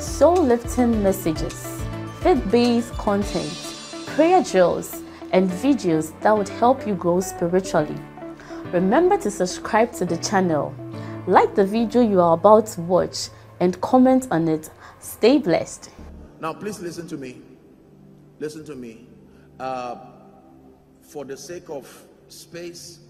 soul-lifting messages, faith-based content, prayer drills, and videos that would help you grow spiritually. Remember to subscribe to the channel, like the video you are about to watch, and comment on it. Stay blessed. Now, please listen to me. Listen to me. For the sake of space,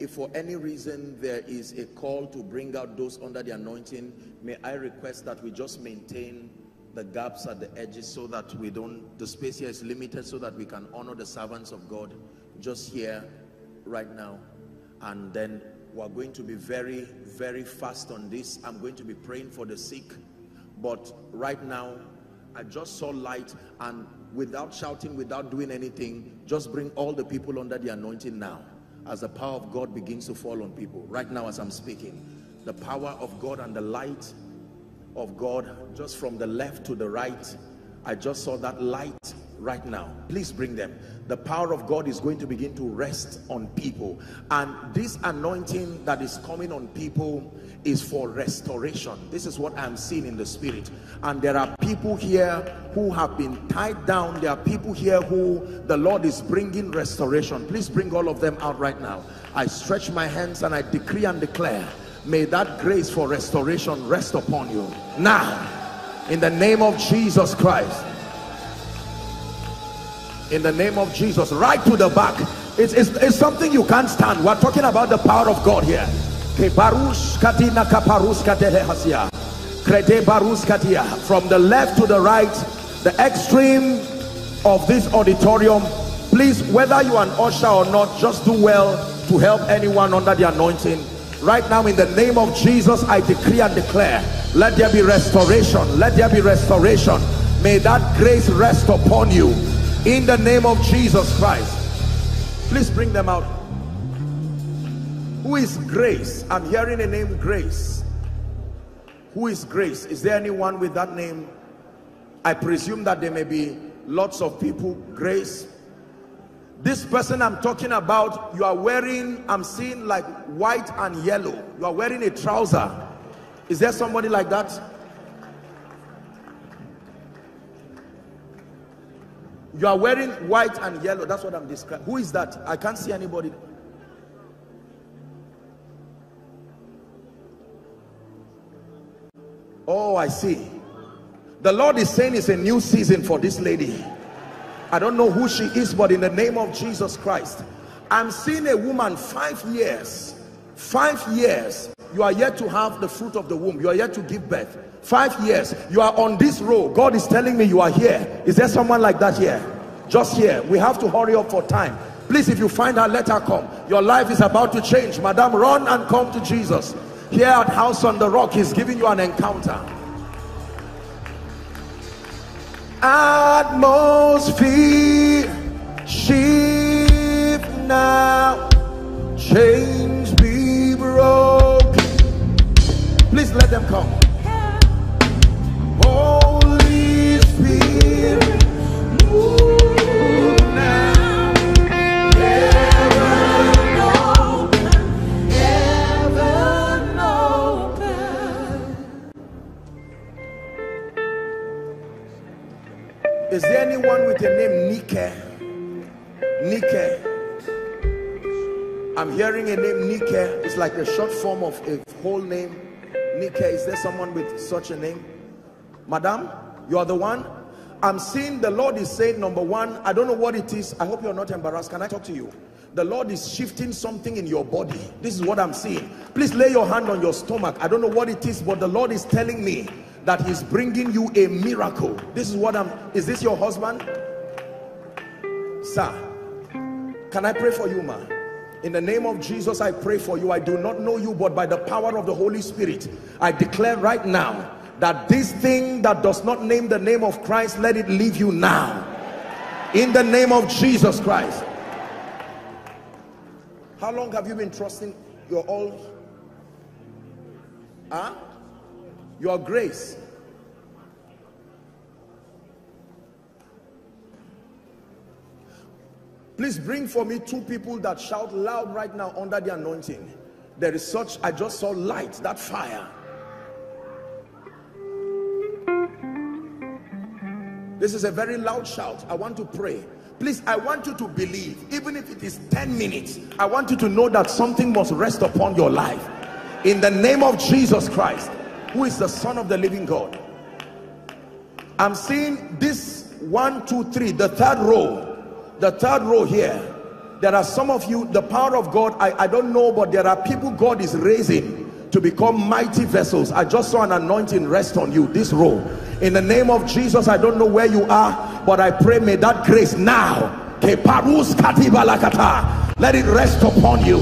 if for any reason there is a call to bring out those under the anointing, may I request that we just maintain the gaps at the edges so that we don't, the space here is limited so that we can honor the servants of God just here right now. And then we're going to be very, very fast on this. I'm going to be praying for the sick. But right now, I just saw light, and without shouting, without doing anything, just bring all the people under the anointing now. As the power of God begins to fall on people right now as I'm speaking, the power of God and the light of God, just from the left to the right, I just saw that light right now. Please bring them. The power of God is going to begin to rest on people, and this anointing that is coming on people is for restoration. This is what I'm seeing in the spirit. And there are people here who have been tied down. There are people here who the Lord is bringing restoration. Please bring all of them out right now. I stretch my hands and I decree and declare, may that grace for restoration rest upon you now, in the name of Jesus Christ. In the name of Jesus, right to the back. It's something you can't stand. We're talking about the power of God here. From the left to the right, the extreme of this auditorium, please, whether you are an usher or not, just do well to help anyone under the anointing. Right now, in the name of Jesus, I decree and declare, let there be restoration. Let there be restoration. May that grace rest upon you. In the name of Jesus Christ. Please bring them out. Who is Grace? I'm hearing a name, Grace. Who is Grace? Is there anyone with that name? I presume that there may be lots of people. Grace. This person I'm talking about, you are wearing, I'm seeing like white and yellow. You are wearing a trouser. Is there somebody like that? You are wearing white and yellow. That's what I'm describing. Who is that? I can't see anybody. Oh, I see. The Lord is saying it's a new season for this lady. I don't know who she is, but in the name of Jesus Christ, I'm seeing a woman 5 years. 5 years. You are yet to have the fruit of the womb. You are yet to give birth. 5 years. You are on this row. God is telling me you are here. Is there someone like that here? Just here. We have to hurry up for time. Please, if you find her, let her come. Your life is about to change. Madam, run and come to Jesus. Here at House on the Rock, he's giving you an encounter. Atmosphere shift now. Chains be broken. Please let them come. Holy Spirit, move now. Heaven open. Is there anyone with the name Nike? Nike. I'm hearing a name Nike. It's like a short form of a whole name. Nike. Is there someone with such a name? Madam, you are the one. I'm seeing the Lord is saying, number one, I don't know what it is. I hope you're not embarrassed. Can I talk to you? The Lord is shifting something in your body. This is what I'm seeing. Please lay your hand on your stomach. I don't know what it is, but the Lord is telling me that he's bringing you a miracle. This is what I'm, is this your husband? Sir, can I pray for you, ma? In the name of Jesus, I pray for you. I do not know you, but by the power of the Holy Spirit, I declare right now, that this thing that does not name the name of Christ, let it leave you now, in the name of Jesus Christ. How long have you been trusting your all? Huh? Your grace. Please bring for me two people that shout loud right now under the anointing. There is such, I just saw light, that fire. This is a very loud shout. I want to pray. Please, I want you to believe, even if it is 10 minutes, I want you to know that something must rest upon your life. In the name of Jesus Christ, who is the Son of the living God. I'm seeing this 1, 2, 3, the third row. The third row here, there are some of you, the power of God, I don't know, but there are people God is raising to become mighty vessels. I just saw an anointing rest on you, this row. In the name of Jesus, I don't know where you are, but I pray may that grace now, let it rest upon you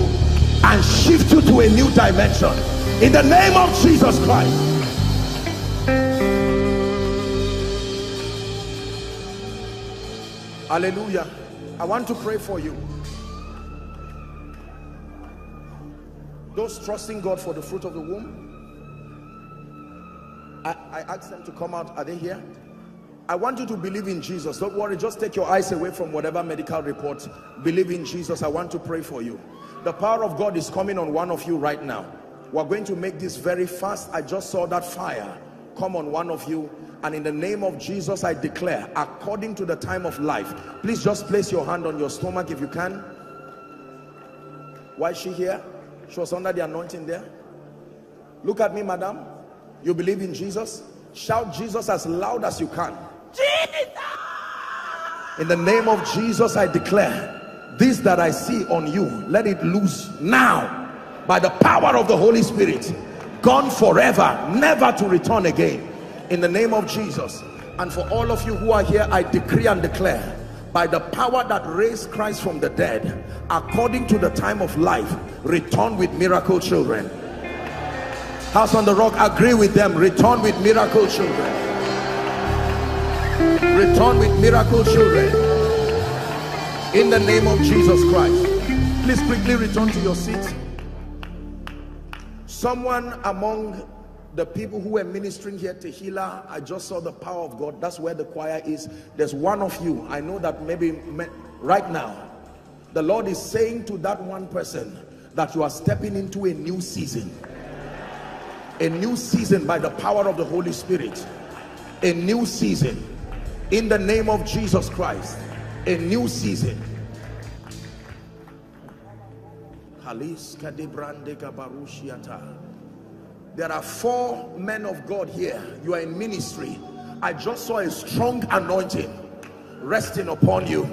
and shift you to a new dimension. In the name of Jesus Christ. Hallelujah. I want to pray for you. Those trusting God for the fruit of the womb, I asked them to come out. Are they here? I want you to believe in Jesus. Don't worry, just take your eyes away from whatever medical report. Believe in Jesus. I want to pray for you. The power of God is coming on one of you right now. We're going to make this very fast. I just saw that fire come on one of you, and in the name of Jesus I declare, according to the time of life, please just place your hand on your stomach if you can. Why is she here? She was under the anointing there. Look at me, madam. You believe in Jesus? Shout Jesus as loud as you can. Jesus! In the name of Jesus I declare, this that I see on you, let it loose now by the power of the Holy Spirit. Gone forever, never to return again, in the name of Jesus. And for all of you who are here, I decree and declare, by the power that raised Christ from the dead, according to the time of life, return with miracle children. House on the Rock, agree with them. Return with miracle children. Return with miracle children, in the name of Jesus Christ. Please quickly return to your seats. Someone among the people who were ministering here, Tehila, I just saw the power of God. That's where the choir is. There's one of you. I know that maybe right now, the Lord is saying to that one person that you are stepping into a new season. A new season by the power of the Holy Spirit. A new season. In the name of Jesus Christ. A new season. There are 4 men of God here. You are in ministry. I just saw a strong anointing resting upon you.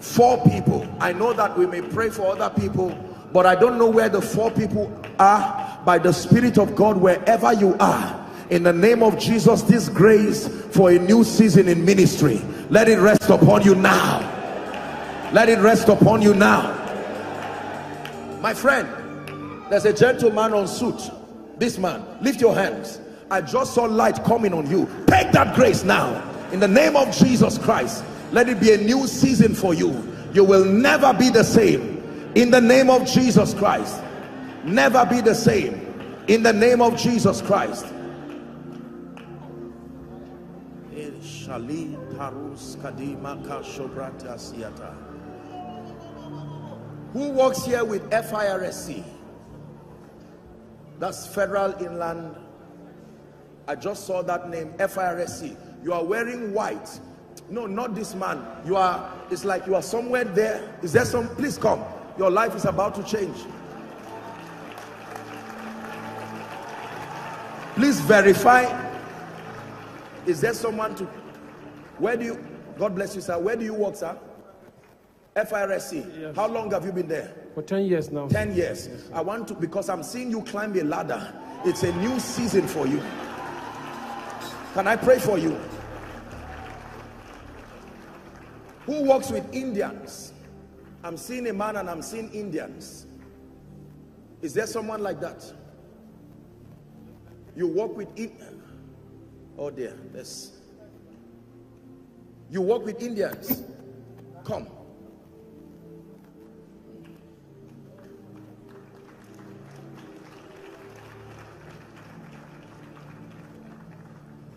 4 people. I know that we may pray for other people, but I don't know where the 4 people are. By the Spirit of God, wherever you are, in the name of Jesus, this grace for a new season in ministry, let it rest upon you now. Let it rest upon you now. My friend, there's a gentleman on suit. This man, lift your hands. I just saw light coming on you. Take that grace now. In the name of Jesus Christ, let it be a new season for you. You will never be the same. In the name of Jesus Christ. Never be the same. In the name of Jesus Christ. Who works here with FIRSC? That's Federal Inland. I just saw that name, FIRSC. You are wearing white. No, not this man. You are, it's like you are somewhere there. Is there some, please come. Your life is about to change. Please verify. Is there someone to, where do you, God bless you, sir. Where do you work, sir? FIRSC. Yes. How long have you been there? For 10 years now. 10 years. Yes, I want to, because I'm seeing you climb a ladder. It's a new season for you. Can I pray for you? Who works with Indians? I'm seeing a man and I'm seeing Indians. Is there someone like that? You work with Oh dear, this. You work with Indians. Come.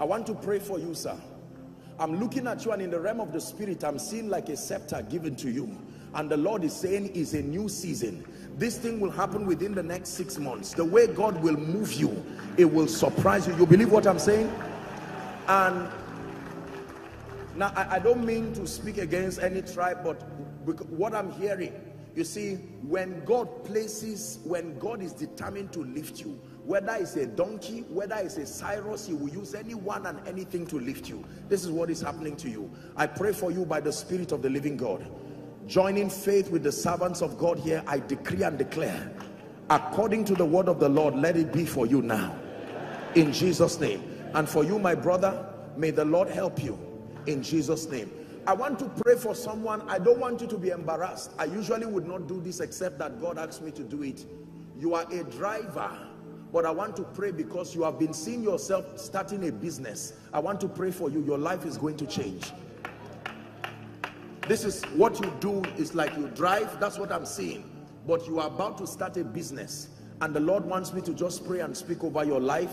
I want to pray for you, sir. I'm looking at you, and in the realm of the spirit, I'm seeing like a scepter given to you. And the Lord is saying is a new season. This thing will happen within the next 6 months. The way God will move you, it will surprise you. You believe what I'm saying? And now I don't mean to speak against any tribe, but what I'm hearing, you see, when God places, when God is determined to lift you, whether it's a donkey, whether it's a Cyrus, he will use anyone and anything to lift you. This is what is happening to you. I pray for you by the Spirit of the living God. Joining faith with the servants of God here, I decree and declare, according to the word of the Lord, let it be for you now. In Jesus' name. And for you, my brother, may the Lord help you. In Jesus' name. I want to pray for someone. I don't want you to be embarrassed. I usually would not do this except that God asked me to do it. You are a driver, but I want to pray because you have been seeing yourself starting a business. I want to pray for you. Your life is going to change. This is what you do, is like you drive, that's what I'm seeing. But you are about to start a business, and the Lord wants me to just pray and speak over your life.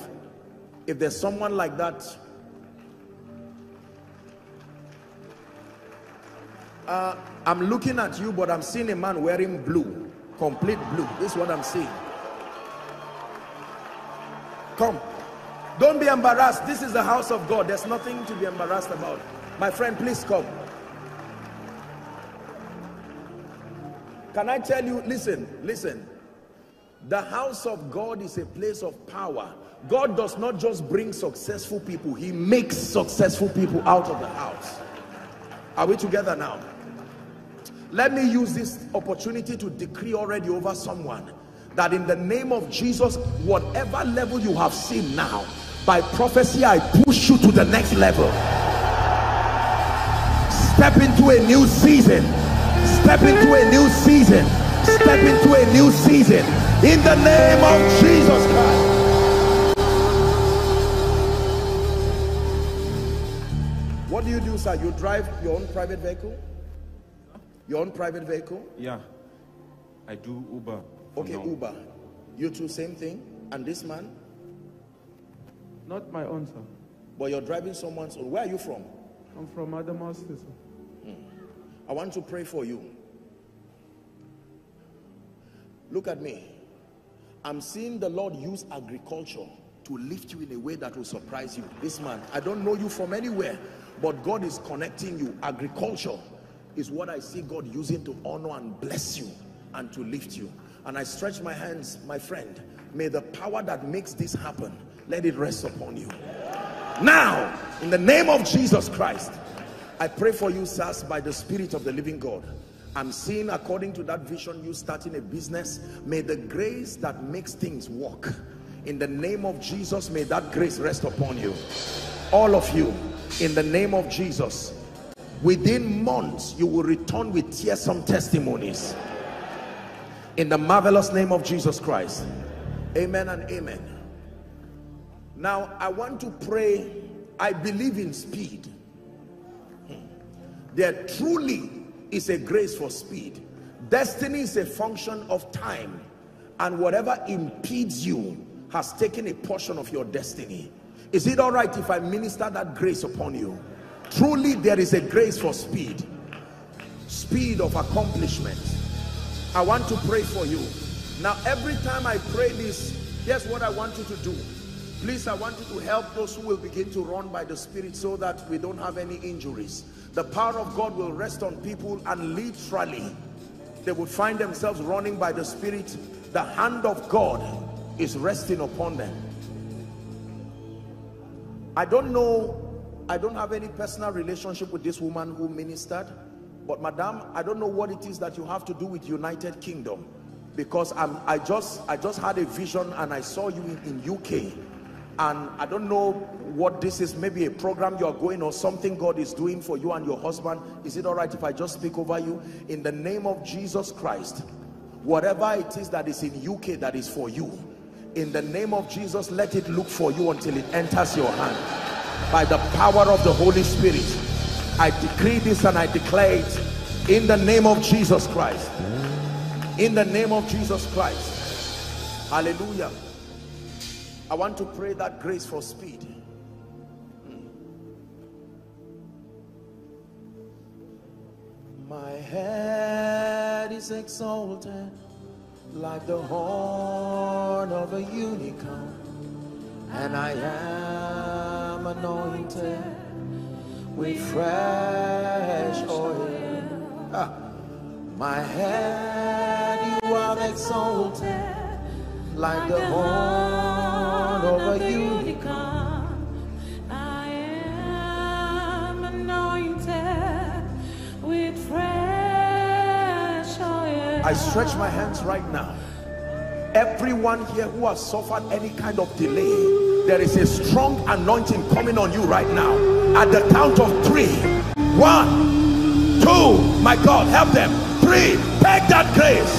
If there's someone like that, I'm looking at you, but I'm seeing a man wearing blue, complete blue. This is what I'm seeing. Come, don't be embarrassed. This is the house of God. There's nothing to be embarrassed about. My friend, please come. Can I tell you, listen, the house of God is a place of power. God does not just bring successful people, he makes successful people out of the house. Are we together now? Let me use this opportunity to decree already over someone that in the name of Jesus, whatever level you have seen now, by prophecy I push you to the next level. Step into a new season. Step into a new season. Step into a new season. In the name of Jesus Christ. What do you do, sir? You drive your own private vehicle? Your own private vehicle? Yeah. I do Uber. Okay, now. Uber. You two, same thing? And this man? Not my own, sir. But you're driving someone's own. Where are you from? I'm from Adamascus, sir. I want to pray for you. Look at me. I'm seeing the Lord use agriculture to lift you in a way that will surprise you. This man, I don't know you from anywhere, but God is connecting you. Agriculture is what I see God using to honor and bless you and to lift you. And I stretch my hands, my friend, may the power that makes this happen, let it rest upon you. Now, in the name of Jesus Christ, I pray for you, sirs, by the Spirit of the living God. I'm seeing, according to that vision, you starting a business. May the grace that makes things work, in the name of Jesus, may that grace rest upon you. All of you, in the name of Jesus, within months, you will return with tearsome testimonies. In the marvelous name of Jesus Christ. Amen and amen. Now, I want to pray. I believe in speed. There truly is a grace for speed. Destiny is a function of time, and whatever impedes you has taken a portion of your destiny. Is it all right if I minister that grace upon you? Truly, there is a grace for speed. Speed of accomplishment. I want to pray for you. Now, every time I pray this, here's what I want you to do. Please, I want you to help those who will begin to run by the Spirit so that we don't have any injuries. The power of God will rest on people, and literally, they will find themselves running by the Spirit. The hand of God is resting upon them. I don't know, I don't have any personal relationship with this woman who ministered, but madam, I don't know what it is that you have to do with United Kingdom, because I just had a vision and I saw you in UK. And I don't know what this is, maybe a program you're going or something God is doing for you and your husband. Is it all right if I just speak over you? In the name of Jesus Christ, whatever it is that is in UK that is for you, in the name of Jesus, let it look for you until it enters your hand. by the power of the Holy Spirit. I decree this and I declare it in the name of Jesus Christ. In the name of Jesus Christ. Hallelujah. I want to pray that grace for speed. My head is exalted like the horn of a unicorn, and I am anointed with fresh oil. My head, you are exalted like the horn of a unicorn. I am anointed with fresh oil. I stretch my hands right now. Everyone here who has suffered any kind of delay, there is a strong anointing coming on you right now. At the count of 3, 1, 2, my God, help them. 3, take that grace,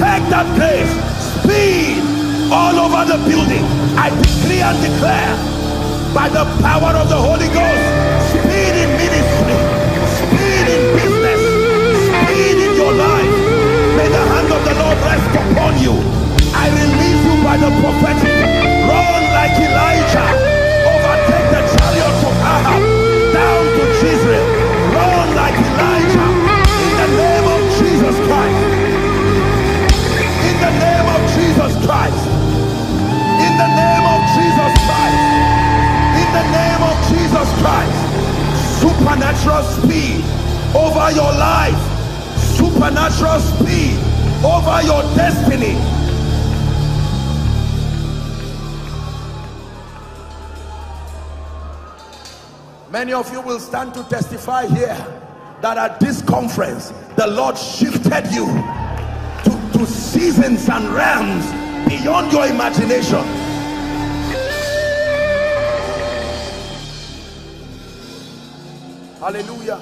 take that grace. Speed all over the building. I decree and declare by the power of the Holy Ghost, speed in ministry, speed in business, speed in your life. May the hand of the Lord rest upon you. I release you by the prophetic. Run like Elijah. Overtake the chariots of Ahab. Down to Jezreel. Run like Elijah. In the name of Jesus Christ. In the name of Jesus Christ. In the name of Jesus Christ. In the name of Jesus Christ. Supernatural speed over your life. Supernatural speed over your destiny. Many of you will stand to testify here that at this conference, the Lord shifted you to seasons and realms beyond your imagination. Hallelujah.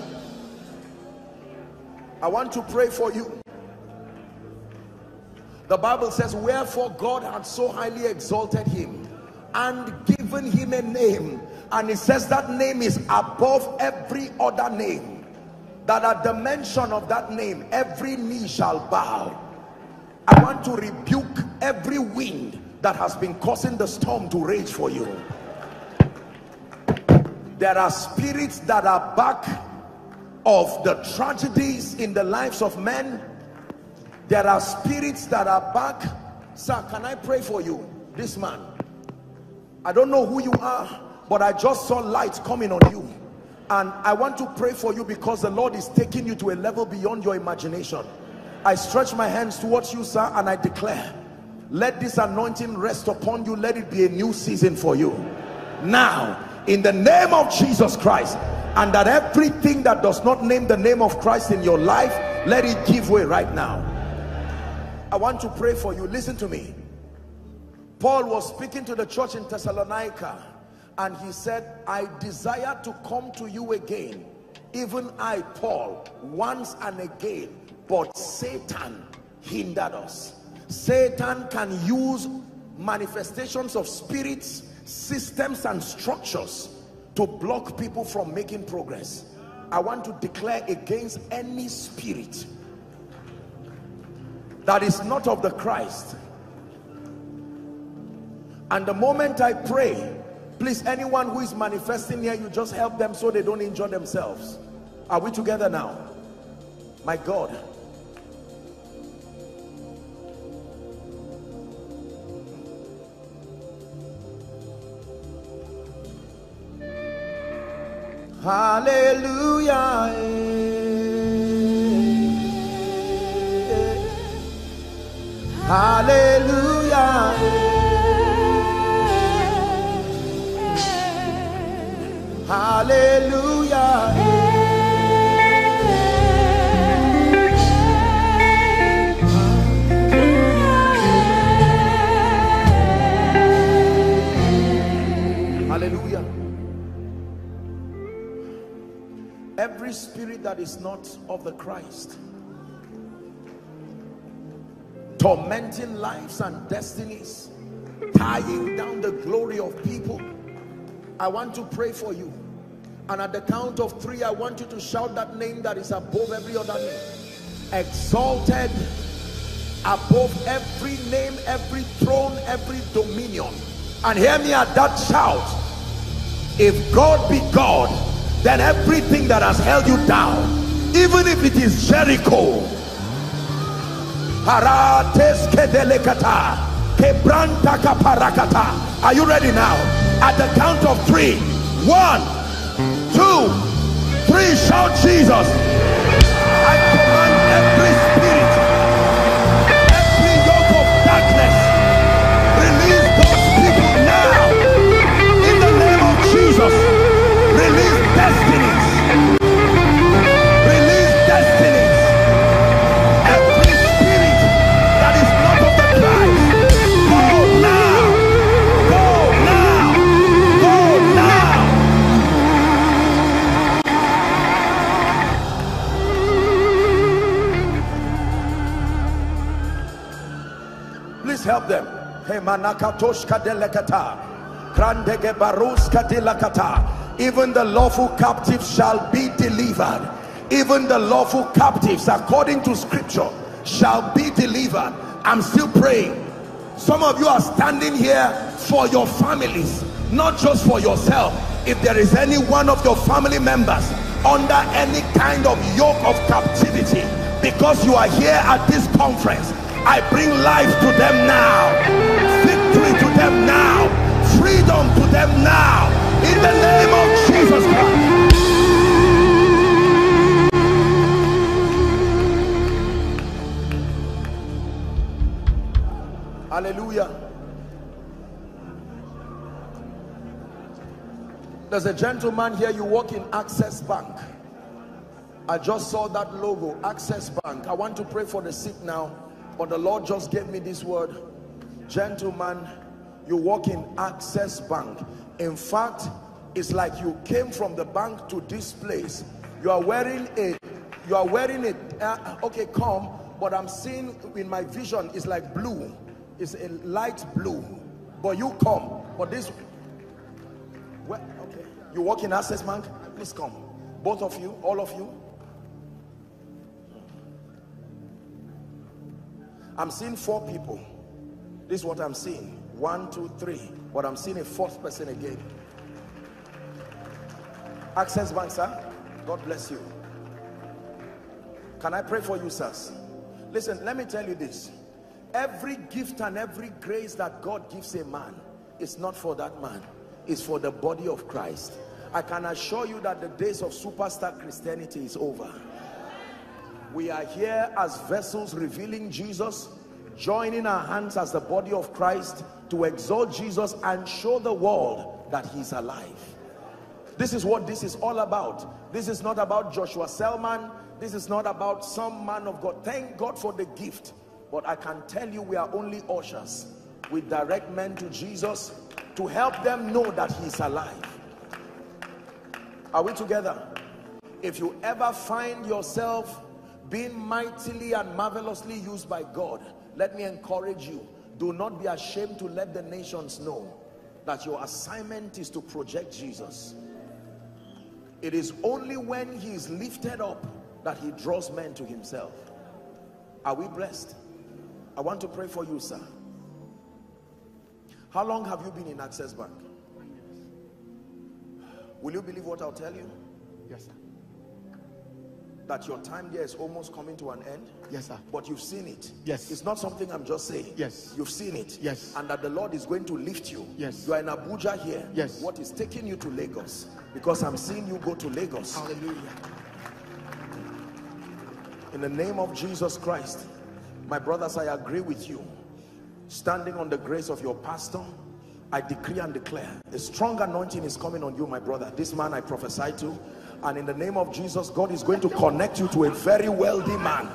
I want to pray for you. The Bible says, wherefore God had so highly exalted him and given him a name. And it says that name is above every other name, that at the mention of that name, every knee shall bow. I want to rebuke every wind that has been causing the storm to rage for you. There are spirits that are back of the tragedies in the lives of men. There are spirits that are back. Sir, can I pray for you? This man, I don't know who you are, but I just saw light coming on you. And I want to pray for you because the Lord is taking you to a level beyond your imagination. I stretch my hands towards you, sir, and I declare, let this anointing rest upon you. Let it be a new season for you. Now, in the name of Jesus Christ, and that everything that does not name the name of Christ in your life, let it give way right now. I want to pray for you. Listen to me. Paul was speaking to the church in Thessalonica. And he said, I desire to come to you again, even I, Paul, once and again. But Satan hindered us. Satan can use manifestations of spirits, systems, and structures to block people from making progress. I want to declare against any spirit that is not of the Christ. And the moment I pray, please, anyone who is manifesting here, you just help them so they don't injure themselves. Are we together now? My God. Hallelujah. Hallelujah. Hallelujah. Hallelujah. Every spirit that is not of the Christ, tormenting lives and destinies, tying down the glory of people, I want to pray for you. And at the count of three, I want you to shout that name that is above every other name. Exalted above every name, every throne, every dominion. And hear me at that shout. If God be God, then everything that has held you down, even if it is Jericho, are you ready now? At the count of three. 1, 2, 3, shout Jesus. I command every spirit, every yoke of darkness, release God's people now. In the name of Jesus, release destinies. Release destinies. Every spirit that is not of the Christ, go now. Go now. Go now. Please help them. Hey, manakatoshka delekata. Even the lawful captives shall be delivered. Even the lawful captives, according to scripture, shall be delivered. I'm still praying. Some of you are standing here for your families, not just for yourself. If there is any one of your family members under any kind of yoke of captivity, because you are here at this conference, I bring life to them now, victory to them now, freedom to them now, in the name of Jesus Christ. Hallelujah. There's a gentleman here, you work in Access Bank. I just saw that logo, Access Bank. I want to pray for the sick now, but the Lord just gave me this word. Gentleman, you work in Access Bank. In fact, it's like you came from the bank to this place. You are wearing a, okay, come, but I'm seeing in my vision, it's like blue. It's a light blue. But you come, but this, well, okay. You work in Access Bank, please come. Both of you, all of you. I'm seeing 4 people. This is what I'm seeing. 1, 2, 3. But I'm seeing a 4th person again. Access Bank, sir. God bless you. Can I pray for you, sirs? Listen, let me tell you this. Every gift and every grace that God gives a man is not for that man. It's for the body of Christ. I can assure you that the days of superstar Christianity is over. We are here as vessels revealing Jesus, joining our hands as the body of Christ to exalt Jesus and show the world that he's alive. This is what this is all about. This is not about Joshua Selman. This is not about some man of God. Thank God for the gift. But I can tell you, we are only ushers. We direct men to Jesus to help them know that he's alive. Are we together? If you ever find yourself being mightily and marvelously used by God, let me encourage you, do not be ashamed to let the nations know that your assignment is to project Jesus. It is only when he is lifted up that he draws men to himself. Are we blessed? I want to pray for you, sir. How long have you been in Access Bank? Will you believe what I'll tell you? Yes, sir. That your time there is almost coming to an end? Yes, sir. But you've seen it? Yes. It's not something I'm just saying. Yes. You've seen it? Yes. And that the Lord is going to lift you? Yes. You are in Abuja here? Yes. What is taking you to Lagos? Because I'm seeing you go to Lagos. Hallelujah. In the name of Jesus Christ, my brothers, I agree with you. Standing on the grace of your pastor, I decree and declare a strong anointing is coming on you, my brother. This man I prophesy to. And in the name of Jesus, God is going to connect you to a very wealthy man.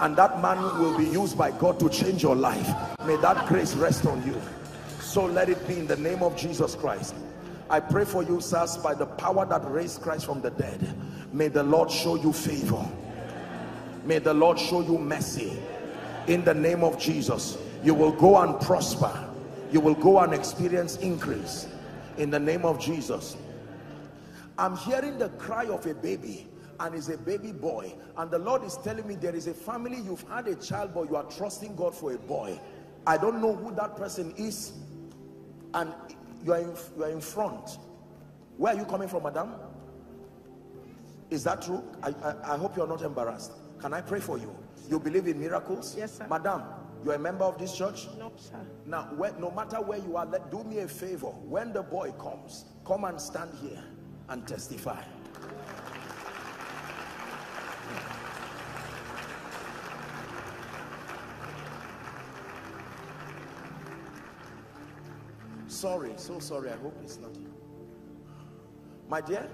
And that man will be used by God to change your life. May that grace rest on you. So let it be in the name of Jesus Christ. I pray for you, sirs, by the power that raised Christ from the dead. May the Lord show you favor. May the Lord show you mercy. In the name of Jesus, you will go and prosper. You will go and experience increase. in the name of Jesus. I'm hearing the cry of a baby, and it's a baby boy, and the Lord is telling me there is a family, you've had a child, but you are trusting God for a boy. I don't know who that person is, and you are in front. Where are you coming from, madam? Is that true? I hope you're not embarrassed. Can I pray for you? You believe in miracles? Yes, sir. Madam, you're a member of this church? No, sir. Now, no matter where you are, do me a favor. When the boy comes, come and stand here and testify. Sorry, so sorry. I hope it's not you. My dear,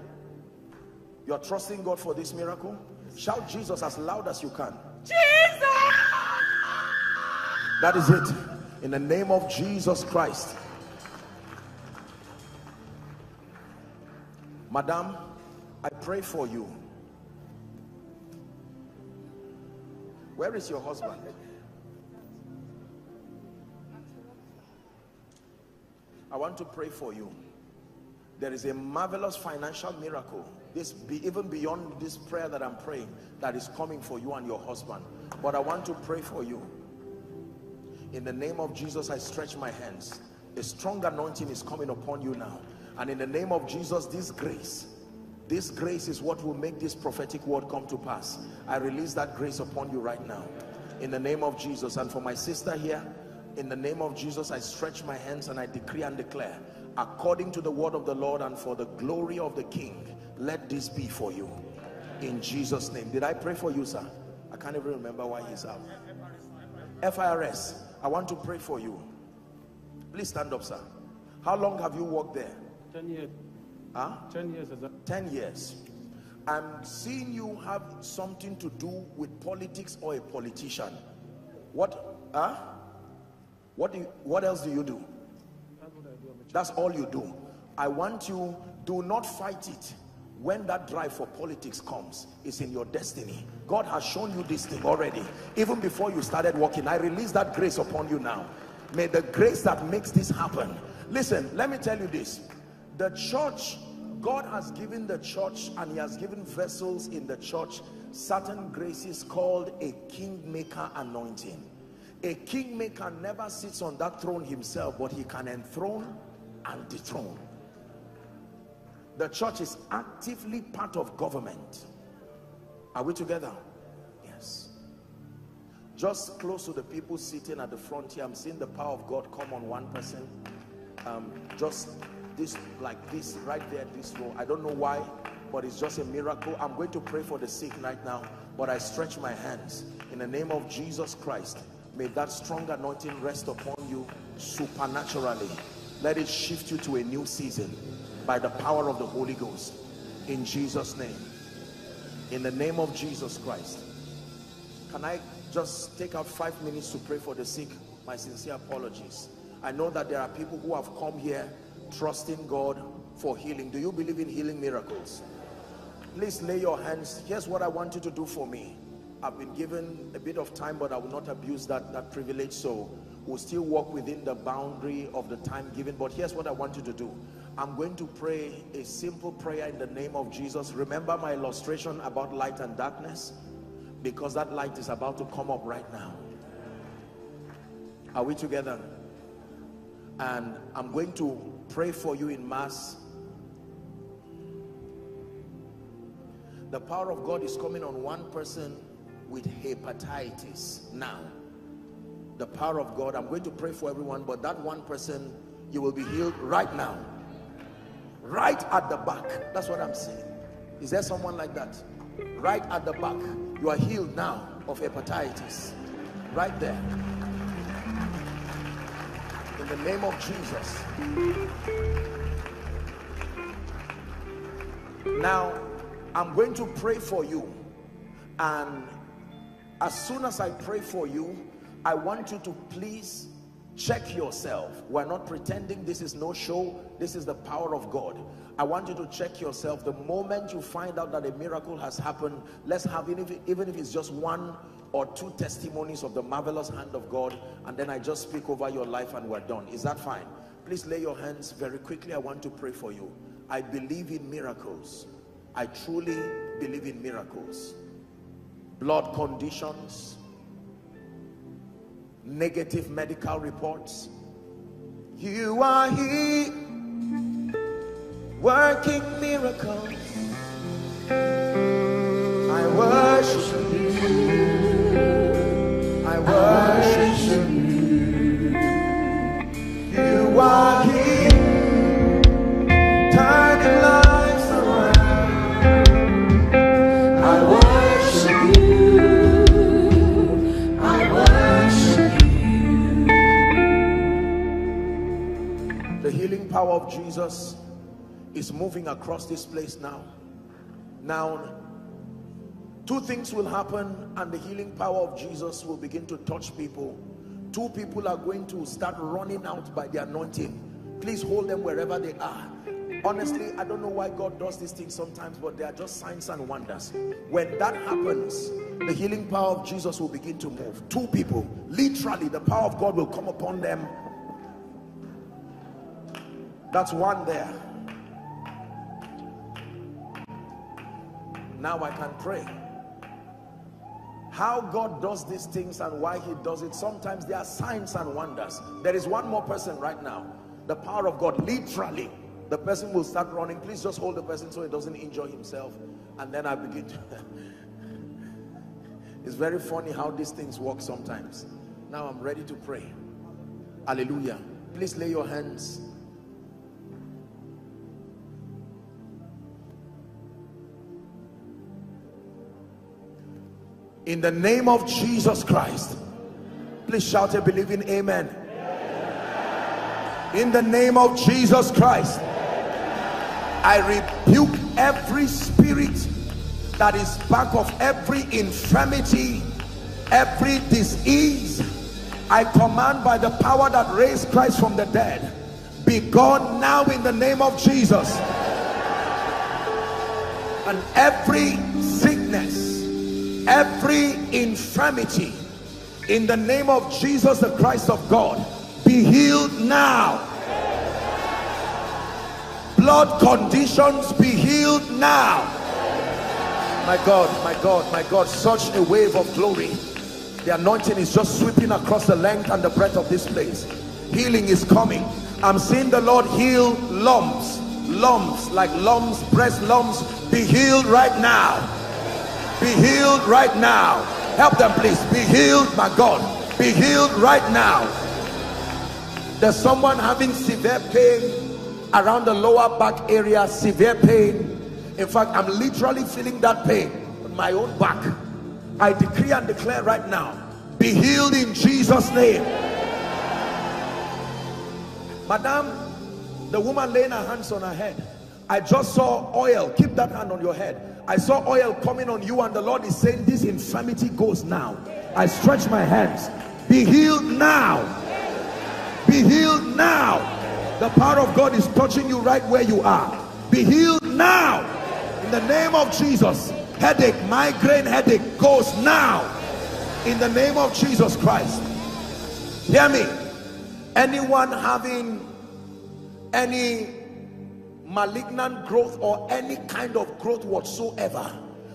you're trusting God for this miracle? Shout Jesus as loud as you can. Jesus! That is it. In the name of Jesus Christ. Madam, I pray for you. Where is your husband? I want to pray for you. There is a marvelous financial miracle, this be even beyond this prayer that I'm praying, that is coming for you and your husband. But I want to pray for you. In the name of Jesus, I stretch my hands. A strong anointing is coming upon you now. And in the name of Jesus, this grace is what will make this prophetic word come to pass. I release that grace upon you right now. In the name of Jesus. And for my sister here, in the name of Jesus, I stretch my hands and I decree and declare, according to the word of the Lord and for the glory of the King, let this be for you. In Jesus' name. Did I pray for you, sir? I can't even remember why he's out. FIRS, I want to pray for you. Please stand up, sir. How long have you worked there? 10 years. Huh? 10 years. 10 years. I'm seeing you have something to do with politics or a politician. What? Huh? What else do you do? That's all you do. I want you, do not fight it. When that drive for politics comes, it's in your destiny. God has shown you this thing already. Even before you started walking, I release that grace upon you now. May the grace that makes this happen. Listen, let me tell you this. The church, God has given the church, and he has given vessels in the church, certain graces called a kingmaker anointing. A kingmaker never sits on that throne himself, but he can enthrone and dethrone. The church is actively part of government. Are we together? Yes. Just close to the people sitting at the front here, I'm seeing the power of God come on one person. Just this, like this, right there, this row. I don't know why, but it's just a miracle. I'm going to pray for the sick right now, but I stretch my hands. In the name of Jesus Christ, may that strong anointing rest upon you supernaturally. Let it shift you to a new season by the power of the Holy Ghost. In Jesus' name. In the name of Jesus Christ. Can I just take out 5 minutes to pray for the sick? My sincere apologies. I know that there are people who have come here trusting God for healing. Do you believe in healing miracles? Please lay your hands. Here's what I want you to do for me. I've been given a bit of time, but I will not abuse that privilege, so we'll still work within the boundary of the time given. But here's what I want you to do. I'm going to pray a simple prayer in the name of Jesus. Remember my illustration about light and darkness, because that light is about to come up right now. Are we together? And I'm going to pray for you in mass. The power of God is coming on one person with hepatitis now. The power of God, I'm going to pray for everyone, but that one person, you will be healed right now, right at the back. That's what I'm saying. Is there someone like that? Right at the back, you are healed now of hepatitis, right there, in the name of Jesus. Now I'm going to pray for you, and as soon as I pray for you, I want you to please check yourself. We're not pretending. This is no show. This is the power of God. I want you to check yourself. The moment you find out that a miracle has happened, let's have, even if it's just one or two testimonies of the marvelous hand of God, and then I just speak over your life and we're done. Is that fine? please lay your hands very quickly. I want to pray for you. I believe in miracles. I truly believe in miracles. Blood conditions, negative medical reports. You are He working miracles. I worship You. I worship You. You are He turning life. Power of Jesus is moving across this place now. Now, two things will happen, and the healing power of Jesus will begin to touch people. Two people are going to start running out by the anointing. Please hold them wherever they are. Honestly, I don't know why God does these things sometimes, but they are just signs and wonders. When that happens, the healing power of Jesus will begin to move. Two people, literally, the power of God will come upon them. That's one there. Now I can pray. How God does these things and why He does it, sometimes there are signs and wonders. There is one more person right now. The power of God, literally, the person will start running. Please just hold the person so he doesn't injure himself. And then I begin to... It's very funny how these things work sometimes. Now I'm ready to pray. Hallelujah. Please lay your hands. In the name of Jesus Christ, please shout a believing amen. Amen. In the name of Jesus Christ, amen. I rebuke every spirit that is back of every infirmity, every disease. I command by the power that raised Christ from the dead, be gone now in the name of Jesus. And every sickness, every infirmity, in the name of Jesus the Christ of God, be healed now. Blood conditions, be healed now. My God, my God, my God, such a wave of glory. The anointing is just sweeping across the length and the breadth of this place. Healing is coming. I'm seeing the Lord heal lumps, like breast lumps, be healed right now. Be healed right now. Help them, please. Be healed, my God. Be healed right now. There's someone having severe pain around the lower back area, severe pain. In fact, I'm literally feeling that pain on my own back. I decree and declare right now, be healed in Jesus' name. Madam, the woman laying her hands on her head, I just saw oil. Keep that hand on your head. I saw oil coming on you, and the Lord is saying, this infirmity goes now. I stretch my hands. Be healed now. Be healed now. The power of God is touching you right where you are. Be healed now. In the name of Jesus. Headache, migraine headache goes now. In the name of Jesus Christ. Hear me. Anyone having any malignant growth or any kind of growth whatsoever,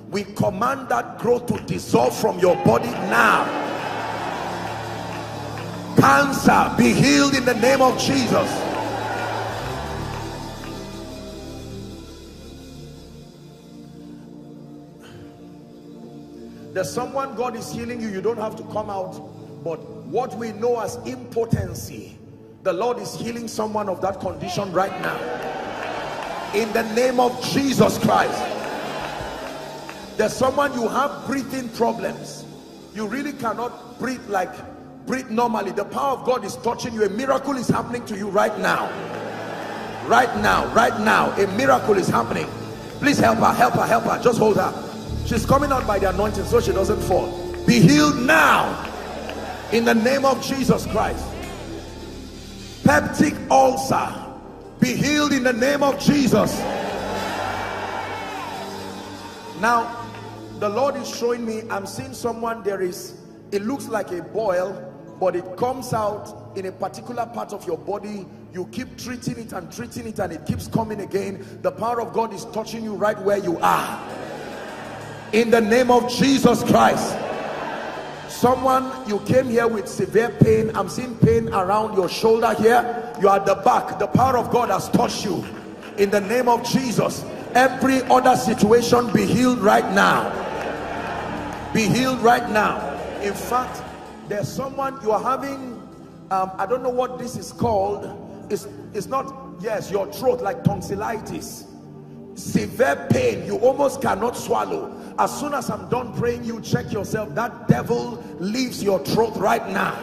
we command that growth to dissolve from your body now. Cancer, be healed in the name of Jesus. There's someone God is healing you. You don't have to come out, but what we know as impotency, the Lord is healing someone of that condition right now. In the name of Jesus Christ. There's someone, you have breathing problems. You really cannot breathe, breathe normally. The power of God is touching you. A miracle is happening to you right now. Right now, right now. A miracle is happening. Please help her, help her, help her. Just hold her. She's coming out by the anointing so she doesn't fall. Be healed now. In the name of Jesus Christ. Peptic ulcer, be healed in the name of Jesus. Now, the Lord is showing me, I'm seeing someone, it looks like a boil, but it comes out in a particular part of your body. You keep treating it and it keeps coming again. The power of God is touching you right where you are. In the name of Jesus Christ. Someone, you came here with severe pain. I'm seeing pain around your shoulder here. You are at the back. The power of God has touched you. In the name of Jesus. Every other situation, be healed right now. Be healed right now. In fact, there's someone you are having, I don't know what this is called. It's not, yes, your throat, like tonsillitis. Severe pain, you almost cannot swallow. As soon as I'm done praying, you check yourself. That devil leaves your throat right now.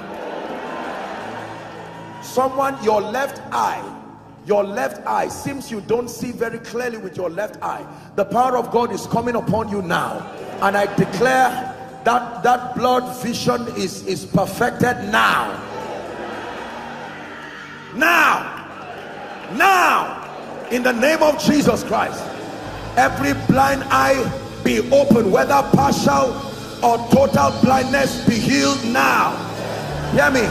Someone, your left eye, seems you don't see very clearly with your left eye. The power of God is coming upon you now. And I declare that blood vision is perfected now. Now. Now. In the name of Jesus Christ. Every blind eye be open, whether partial or total blindness, be healed now. Hear me.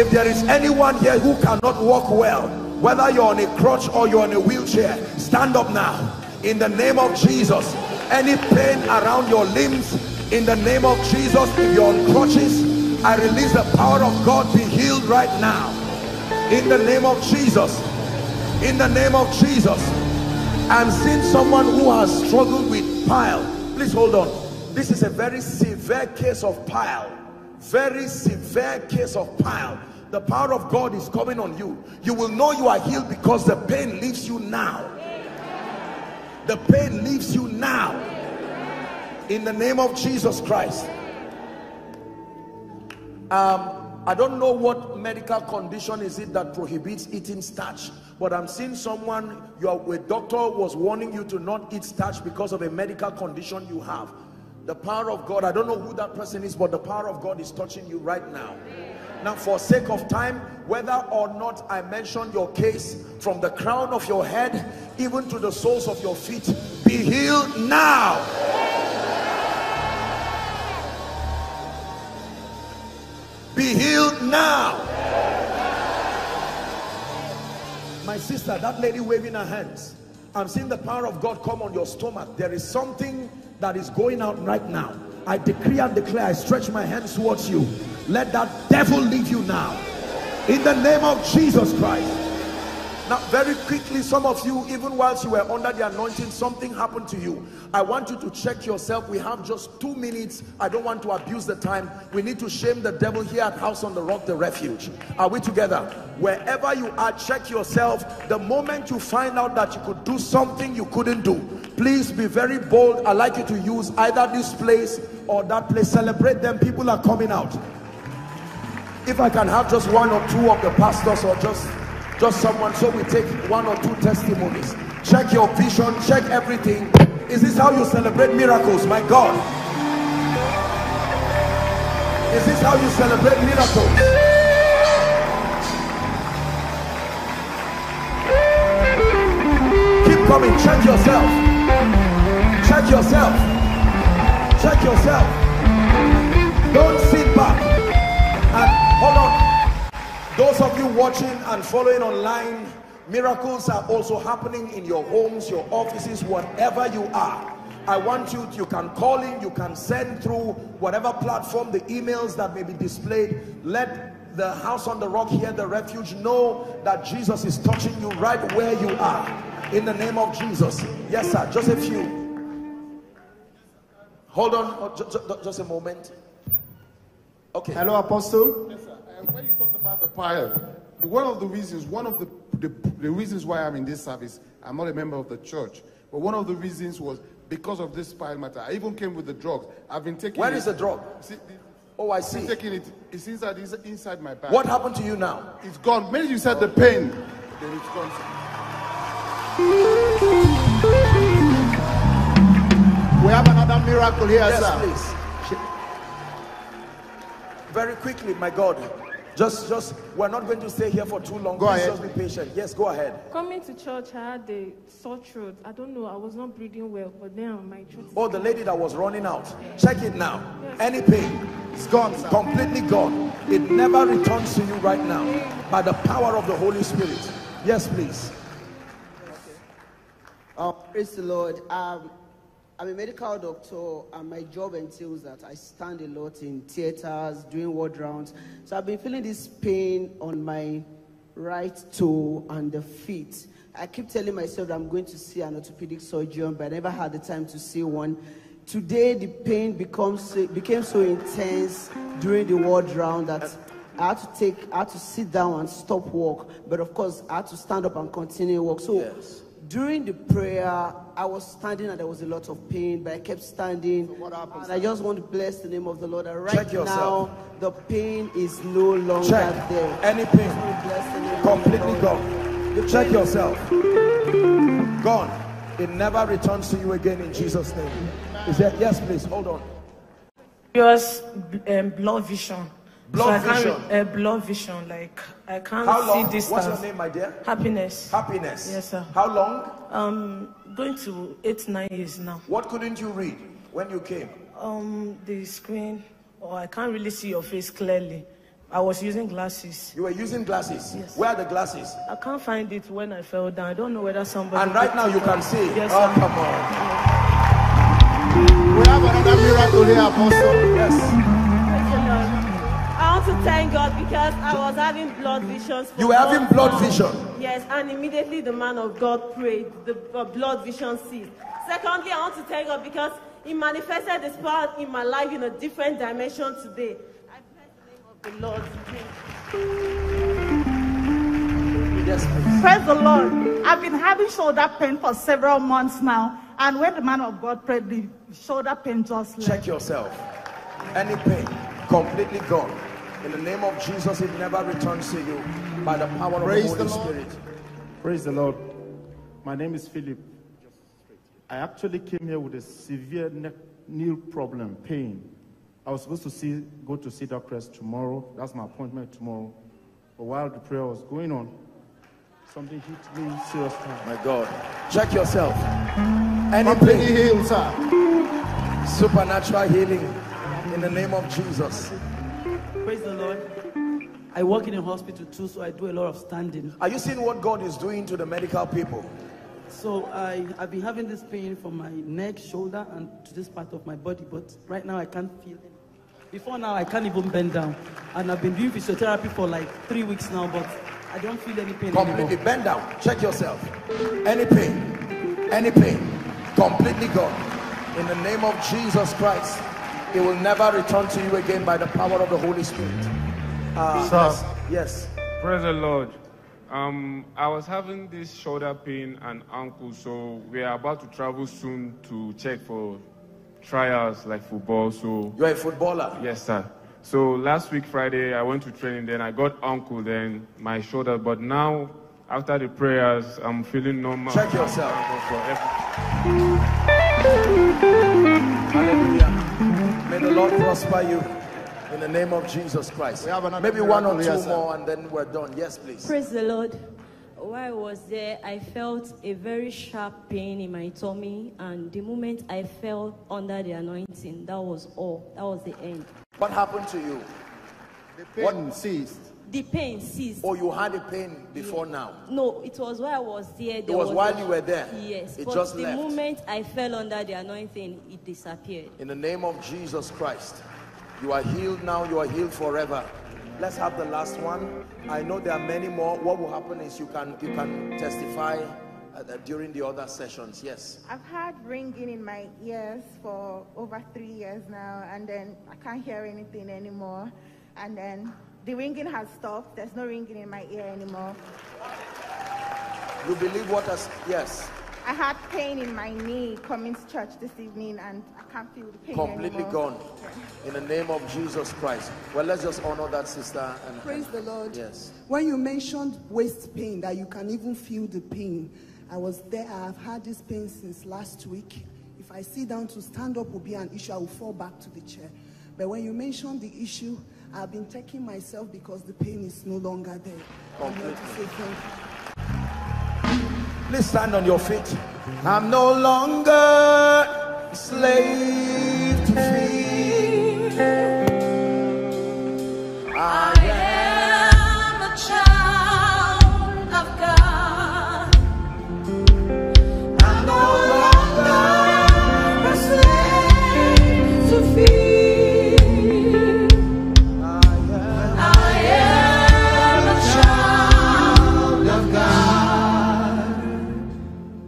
If there is anyone here who cannot walk well, whether you're on a crutch or you're on a wheelchair, stand up now. In the name of Jesus. Any pain around your limbs, in the name of Jesus, if you're on crutches, I release the power of God, be healed right now. In the name of Jesus. In the name of Jesus. I'm seeing someone who has struggled with pile. Please hold on. This is a very severe case of pile. Very severe case of pile. The power of God is coming on you. You will know you are healed because the pain leaves you now. The pain leaves you now. In the name of Jesus Christ. I don't know what medical condition is it that prohibits eating starch, but I'm seeing someone, a doctor was warning you to not eat starch because of a medical condition you have. The power of God, I don't know who that person is, but the power of God is touching you right now. Now, for sake of time, whether or not I mention your case, from the crown of your head even to the soles of your feet, be healed now. Be healed now. My sister, that lady waving her hands, I'm seeing the power of God come on your stomach. There is something that is going out right now. I decree and declare, I stretch my hands towards you. Let that devil leave you now. In the name of Jesus Christ. Now, very quickly, some of you, even whilst you were under the anointing, something happened to you. I want you to check yourself. We have just 2 minutes. I don't want to abuse the time. We need to shame the devil here at House on the Rock, the refuge. Are we together? Wherever you are, check yourself. The moment you find out that you could do something you couldn't do, please be very bold. I'd like you to use either this place or that place. Celebrate them. People are coming out. If I can have just one or two of the pastors or just someone, so we take one or two testimonies. Check your vision, check everything. Is this how you celebrate miracles? My God. Is this how you celebrate miracles? Keep coming, check yourself. Check yourself. Check yourself. Don't sit back. And hold on. Those of you watching and following online, miracles are also happening in your homes, your offices, wherever you are. I want you, you can call in, you can send through whatever platform, the emails that may be displayed. Let the House on the Rock here, the refuge, know that Jesus is touching you right where you are. In the name of Jesus. Yes, sir. Just a few. Hold on. Just a moment. Okay. Hello, Apostle. Yes, sir. When you talked about the pile, one of the reasons why I'm in this service, I'm not a member of the church, but one of the reasons was because of this pile matter. I even came with the drugs. I've been taking. Where is the drug? See, oh, I see. Taking it. It's inside my bag. What happened to you now? It's gone. Maybe you said the pain. Then it's gone. We have another miracle here, yes, sir. Please. Very quickly, my God. Just, we're not going to stay here for too long. Go ahead. Just be patient. Yes, go ahead. Coming to church, I had a sore throat. I don't know. I was not breathing well, but then my throat. Oh, the lady that was running out. Check it now. Yes. Any pain, it's gone, sir. Completely gone. It never returns to you right now by the power of the Holy Spirit. Yes, please. Okay. Praise the Lord. I'm a medical doctor, and my job entails that I stand a lot in theaters, doing ward rounds. So I've been feeling this pain on my right toe and the feet. I keep telling myself that I'm going to see an orthopedic surgeon, but I never had the time to see one. Today, the pain became so intense during the ward round that I had to sit down and stop work. But of course, I had to stand up and continue work. So. Yes. During the prayer, I was standing and there was a lot of pain, but I kept standing. So what happens? And I just want to bless the name of the Lord. And right now, the pain is no longer there. Any pain, completely gone. Check yourself. Gone. It never returns to you again in Jesus' name. Is there? Yes, please. Hold on. Just blood vision. Blood vision. Blood vision, like I can't see this. What's your name, my dear? Happiness. Happiness. Yes, sir. How long? Going to 8-9 years now. What couldn't you read when you came? The screen, or I can't really see your face clearly. I was using glasses. You were using glasses? Yes. Where are the glasses? I can't find it when I fell down. I don't know whether somebody. And right now you can see. Yes, oh, come on. Yes. We have another miracle here, Apostle. Yes. To thank God because I was having blood visions. You were having blood vision? Yes, and immediately the man of God prayed, the blood vision ceased. Secondly, I want to thank God because He manifested His power in my life in a different dimension today. I praise the name of the Lord. Yes, please. Praise the Lord. I've been having shoulder pain for several months now, and when the man of God prayed, the shoulder pain just left. Check yourself. Any pain, completely gone. In the name of Jesus, it never returns to you by the power of the Holy Spirit. Praise the Lord. My name is Philip. I actually came here with a severe knee problem, pain. I was supposed to go to Cedarcrest tomorrow. That's my appointment tomorrow. But while the prayer was going on, something hit me seriously. My God. Check yourself. Anything healed, sir. Supernatural healing in the name of Jesus. Praise the Lord. I work in a hospital too, so I do a lot of standing. Are you seeing what God is doing to the medical people? So I've been having this pain from my neck, shoulder, and to this part of my body, but right now I can't feel it. Before now, I can't even bend down. And I've been doing physiotherapy for like 3 weeks now, but I don't feel any pain anymore. Bend down. Check yourself. Any pain, completely gone. In the name of Jesus Christ. It will never return to you again by the power of the Holy Spirit. Sir, yes. Praise the Lord. I was having this shoulder pain and ankle, so we are about to travel soon to check for trials like football. So you're a footballer? Yes, sir. So last week Friday I went to training, then I got ankle, then my shoulder. But now after the prayers, I'm feeling normal. Check yourself. Hallelujah. May the Lord prosper you in the name of Jesus Christ. Maybe one or two more and then we're done. Yes, please. Praise the Lord. While I was there, I felt a very sharp pain in my tummy, and the moment I fell under the anointing, that was all. That was the end. What happened to you? The pain ceased. The pain ceased. Oh, you had a pain before now? No, it was while I was there. It was while you were there? Yes. It just left. The moment I fell under the anointing, it disappeared. In the name of Jesus Christ, you are healed now, you are healed forever. Let's have the last one. I know there are many more. What will happen is you can testify during the other sessions. Yes. I've had ringing in my ears for over 3 years now, and then I can't hear anything anymore, and then the ringing has stopped. There's no ringing in my ear anymore. You believe what has... Yes. I had pain in my knee coming to church this evening, and I can't feel the pain anymore. Completely gone. Yeah. In the name of Jesus Christ. Well, let's just honor that sister. And praise the Lord. Yes. When you mentioned waist pain, that you can even feel the pain, I was there. I've had this pain since last week. If I sit down, to stand up will be an issue. I will fall back to the chair. But when you mentioned the issue, I've been checking myself because the pain is no longer there. I'm here to say thank you. Please stand on your feet. I'm no longer slave to fear. I am a child of God. I'm no longer a slave to fear.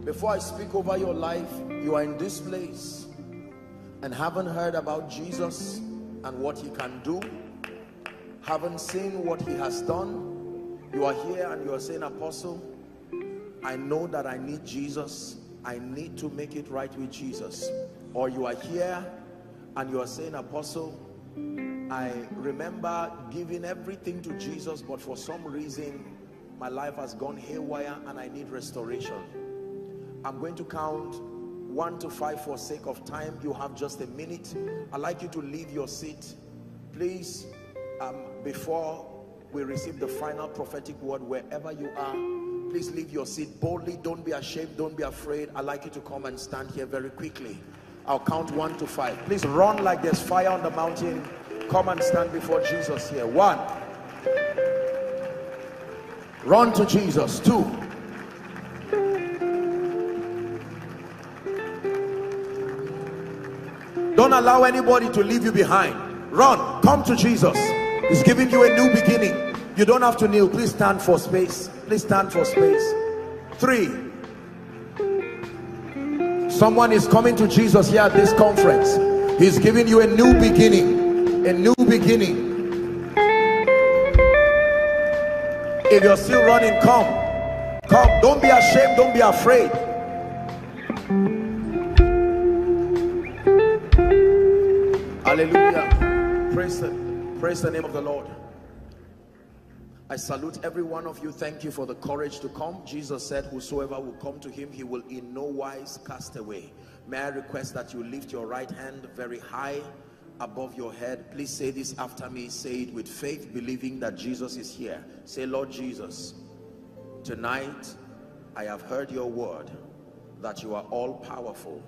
Before I speak over your life, you are in this place and haven't heard about Jesus and what he can do, haven't seen what he has done. You are here and you are saying, Apostle, I know that I need Jesus. I need to make it right with Jesus. Or you are here and you are saying, Apostle, I remember giving everything to Jesus, but for some reason, my life has gone haywire and I need restoration. I'm going to count 1 to 5 for sake of time. You have just a minute. I'd like you to leave your seat. Please, before we receive the final prophetic word, wherever you are, please leave your seat boldly. Don't be ashamed. Don't be afraid. I'd like you to come and stand here very quickly. I'll count 1 to 5. Please run like there's fire on the mountain. Come and stand before Jesus here. 1. Run to Jesus. 2. Don't allow anybody to leave you behind. Run. Come to Jesus. He's giving you a new beginning. You don't have to kneel. Please stand for space. Please stand for space. 3. Someone is coming to Jesus here at this conference. He's giving you a new beginning. A new beginning. If you're still running, come. Come. Don't be ashamed. Don't be afraid. 4. Hallelujah. Praise the name of the Lord. I salute every one of you. Thank you for the courage to come. Jesus said, whosoever will come to him, he will in no wise cast away. May I request that you lift your right hand very high above your head. Please say this after me. Say it with faith, believing that Jesus is here. Say, Lord Jesus, tonight I have heard your word that you are all powerful.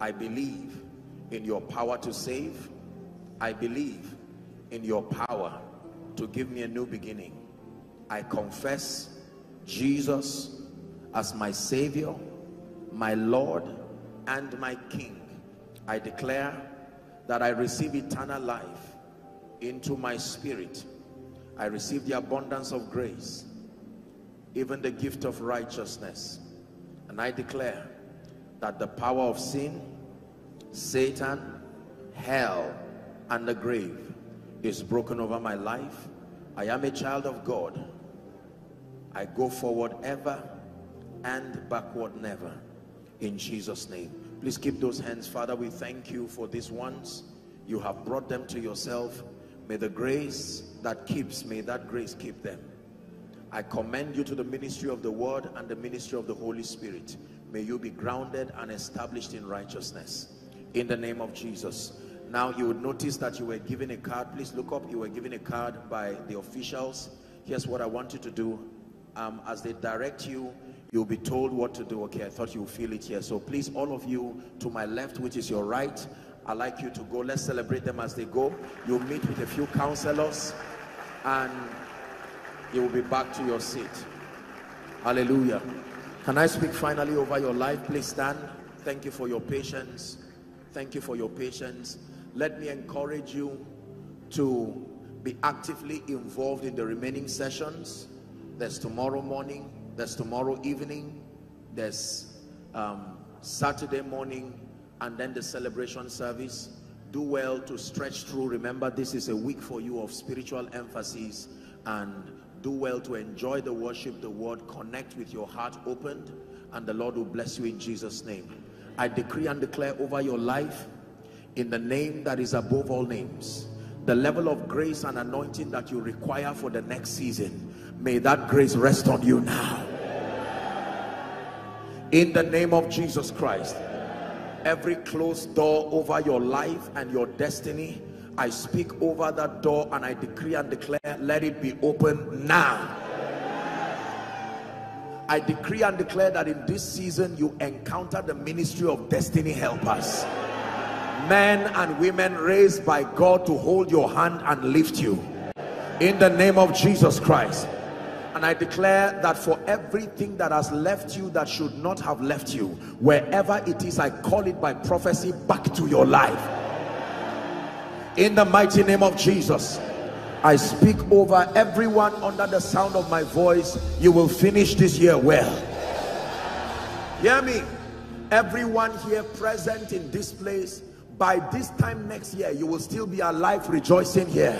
I believe in your power to save. I believe in your power to give me a new beginning. I confess Jesus as my Savior, my Lord, and my King. I declare that I receive eternal life into my spirit. I receive the abundance of grace, even the gift of righteousness. And I declare that the power of sin, Satan, hell, and the grave is broken over my life. I am a child of God. I go forward ever and backward never. In Jesus' name. Please keep those hands. Father, we thank you for these ones. You have brought them to yourself. May the grace that keeps, may that grace keep them. I commend you to the ministry of the word and the ministry of the Holy Spirit. May you be grounded and established in righteousness. In the name of Jesus. Now you would notice that you were given a card. Please look up. You were given a card by the officials. Here's what I want you to do. As they direct you, you'll be told what to do. Okay, I thought you'll feel it here. So please, all of you to my left, which is your right, I'd like you to go. Let's celebrate them as they go. You'll meet with a few counselors and you will be back to your seat. Hallelujah. Can I speak finally over your life? Please stand. Thank you for your patience. Thank you for your patience. Let me encourage you to be actively involved in the remaining sessions. There's tomorrow morning, there's tomorrow evening, there's Saturday morning, and then the celebration service. Do well to stretch through. Remember, this is a week for you of spiritual emphasis, and do well to enjoy the worship, the word, connect with your heart opened, and the Lord will bless you in Jesus' name. I decree and declare over your life, in the name that is above all names, the level of grace and anointing that you require for the next season, may that grace rest on you now. In the name of Jesus Christ, every closed door over your life and your destiny, I speak over that door and I decree and declare, let it be open now. I decree and declare that in this season you encounter the ministry of destiny helpers. Men and women raised by God to hold your hand and lift you. In the name of Jesus Christ. And I declare that for everything that has left you that should not have left you, wherever it is, I call it by prophecy back to your life. In the mighty name of Jesus, I speak over everyone under the sound of my voice. You will finish this year well. Hear me? Everyone here present in this place, by this time next year, you will still be alive rejoicing here.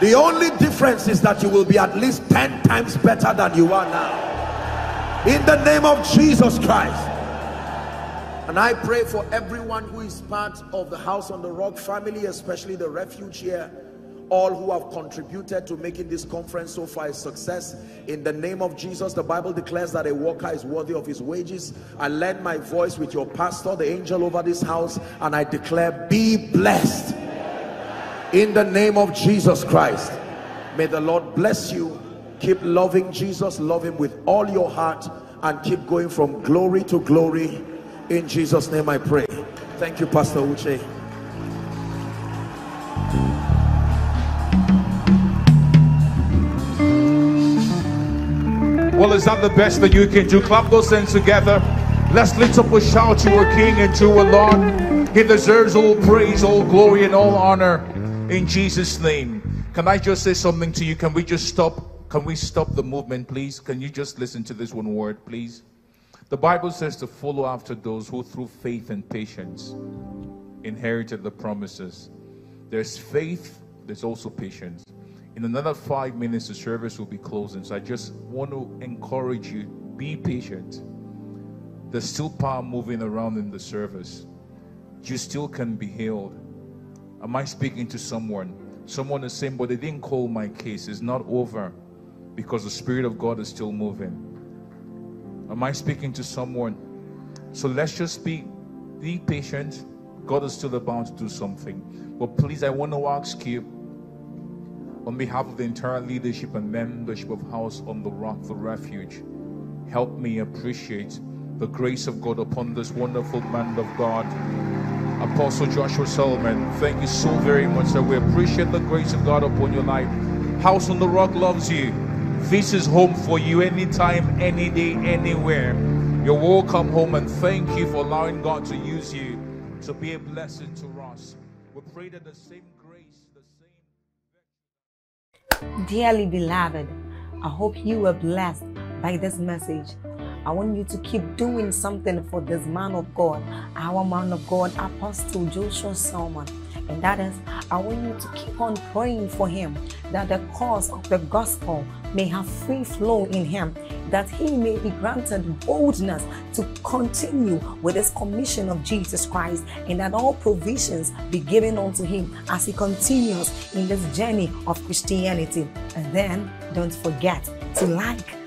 The only difference is that you will be at least 10 times better than you are now. In the name of Jesus Christ. And I pray for everyone who is part of the House on the Rock family, especially the refuge here, all who have contributed to making this conference so far a success. In the name of Jesus, the Bible declares that a worker is worthy of his wages. I lend my voice with your pastor, the angel over this house, and I declare, be blessed. In the name of Jesus Christ, may the Lord bless you. Keep loving Jesus, love him with all your heart, and keep going from glory to glory. In Jesus' name I pray. Thank you, Pastor Uche. Well, is that the best that you can do? Clap those hands together. Let's lift up a shout to a King and to a Lord. He deserves all praise, all glory, and all honor. In Jesus' name. Can I just say something to you? Can we just stop? Can we stop the movement, please? Can you just listen to this one word, please? The Bible says to follow after those who through faith and patience inherited the promises. There's faith, there's also patience. In another 5 minutes, the service will be closing. So I just want to encourage you, be patient. There's still power moving around in the service. You still can be healed. Am I speaking to someone? Someone is saying, but they didn't call my case. It's not over because the Spirit of God is still moving. Am I speaking to someone? So let's just be patient. God is still about to do something. But please, I want to ask you, on behalf of the entire leadership and membership of House on the Rock, the Refuge, help me appreciate the grace of God upon this wonderful man of God. Apostle Joshua Selman, thank you so very much, sir. We appreciate the grace of God upon your life. House on the Rock loves you. This is home for you anytime, any day, anywhere. You're welcome home, and thank you for allowing God to use you to be a blessing to us. We pray that the same grace, the same... Dearly beloved, I hope you were blessed by this message. I want you to keep doing something for this man of God, our man of God, Apostle Joshua Selman. And that is, I want you to keep on praying for him, that the cause of the gospel may have free flow in him, that he may be granted boldness to continue with his commission of Jesus Christ, and that all provisions be given unto him as he continues in this journey of Christianity. And then, don't forget to like